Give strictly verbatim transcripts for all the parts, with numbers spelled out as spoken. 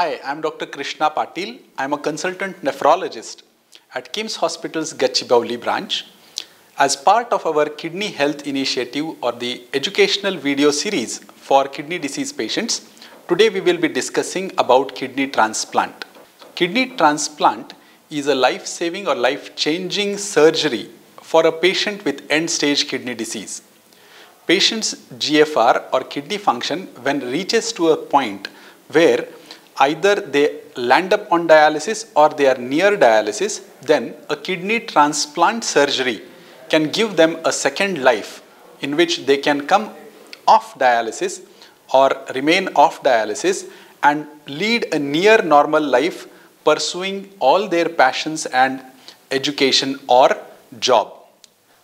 Hi, I'm Doctor Krishna Patil. I'm a consultant nephrologist at K I M S Hospitals Gachibowli branch. As part of our Kidney Health Initiative or the educational video series for kidney disease patients, today we will be discussing about kidney transplant. Kidney transplant is a life-saving or life-changing surgery for a patient with end-stage kidney disease. Patient's G F R or kidney function, when reaches to a point where either they land up on dialysis or they are near dialysis, then a kidney transplant surgery can give them a second life in which they can come off dialysis or remain off dialysis and lead a near normal life, pursuing all their passions and education or job.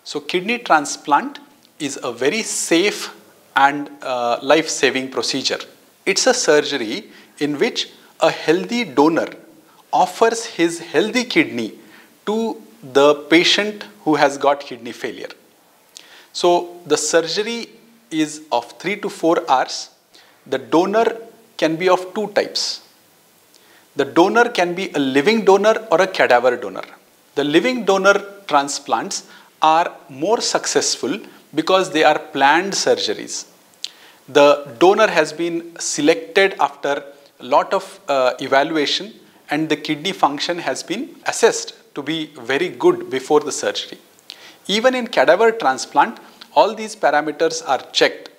So kidney transplant is a very safe and uh, life-saving procedure. It's a surgery in which a healthy donor offers his healthy kidney to the patient who has got kidney failure. So the surgery is of three to four hours. The donor can be of two types. The donor can be a living donor or a cadaver donor. The living donor transplants are more successful because they are planned surgeries. The donor has been selected after a lot of uh, evaluation, and the kidney function has been assessed to be very good before the surgery. Even in cadaver transplant, all these parameters are checked,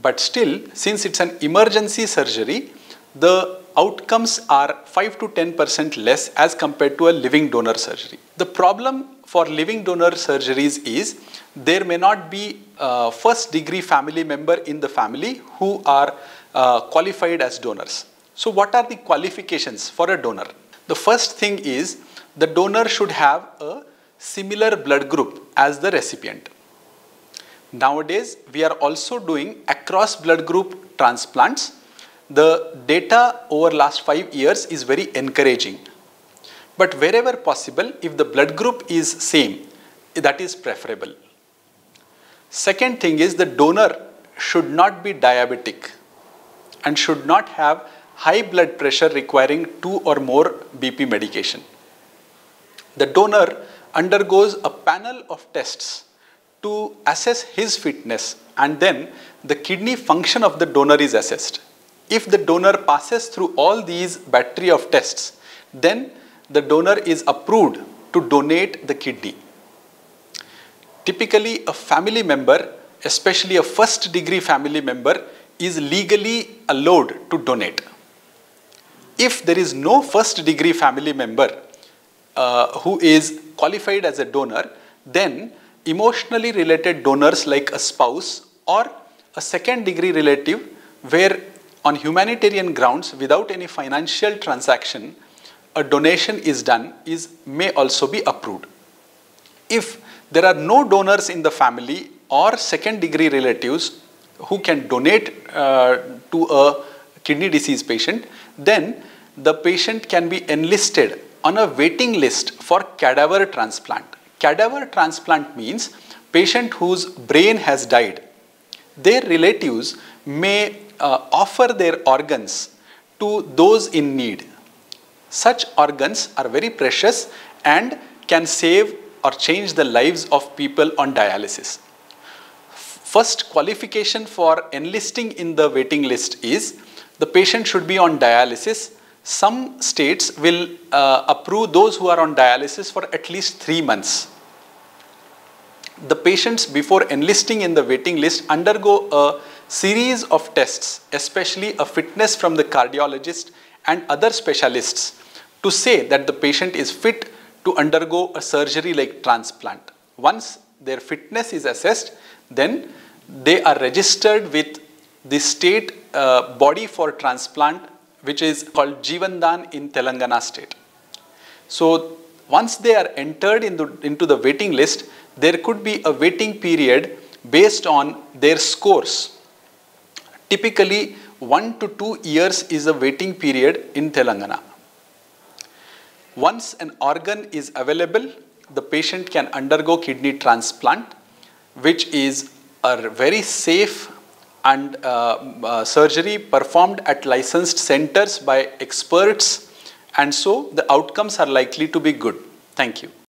but still, since it's an emergency surgery, the outcomes are five to ten percent less as compared to a living donor surgery. The problem for living donor surgeries is there may not be a first degree family member in the family who are uh, qualified as donors. So what are the qualifications for a donor? The first thing is the donor should have a similar blood group as the recipient. Nowadays, we are also doing across blood group transplants. The data over last five years is very encouraging. But wherever possible, if the blood group is same, that is preferable. Second thing is the donor should not be diabetic and should not have high blood pressure requiring two or more B P medication. The donor undergoes a panel of tests to assess his fitness, and then the kidney function of the donor is assessed. If the donor passes through all these battery of tests, then the donor is approved to donate the kidney. Typically, a family member, especially a first degree family member, is legally allowed to donate. If there is no first degree family member uh, who is qualified as a donor, then emotionally related donors like a spouse or a second degree relative, where on humanitarian grounds without any financial transaction a donation is done, is may also be approved. If there are no donors in the family or second degree relatives who can donate uh, to a kidney disease patient, then the patient can be enlisted on a waiting list for cadaver transplant. Cadaver transplant means patient whose brain has died. Their relatives may uh, offer their organs to those in need. Such organs are very precious and can save or change the lives of people on dialysis. First qualification for enlisting in the waiting list is the patient should be on dialysis. Some states will uh, approve those who are on dialysis for at least three months. The patients before enlisting in the waiting list undergo a series of tests, especially a fitness from the cardiologist and other specialists, to say that the patient is fit to undergo a surgery like transplant. Once their fitness is assessed, then they are registered with the state uh, body for transplant, which is called Jeevandan in Telangana state. So once they are entered in the, into the waiting list, there could be a waiting period based on their scores. Typically, one to two years is a waiting period in Telangana. Once an organ is available, the patient can undergo kidney transplant, which is a very safe and uh, uh, surgery performed at licensed centers by experts, and so the outcomes are likely to be good. Thank you.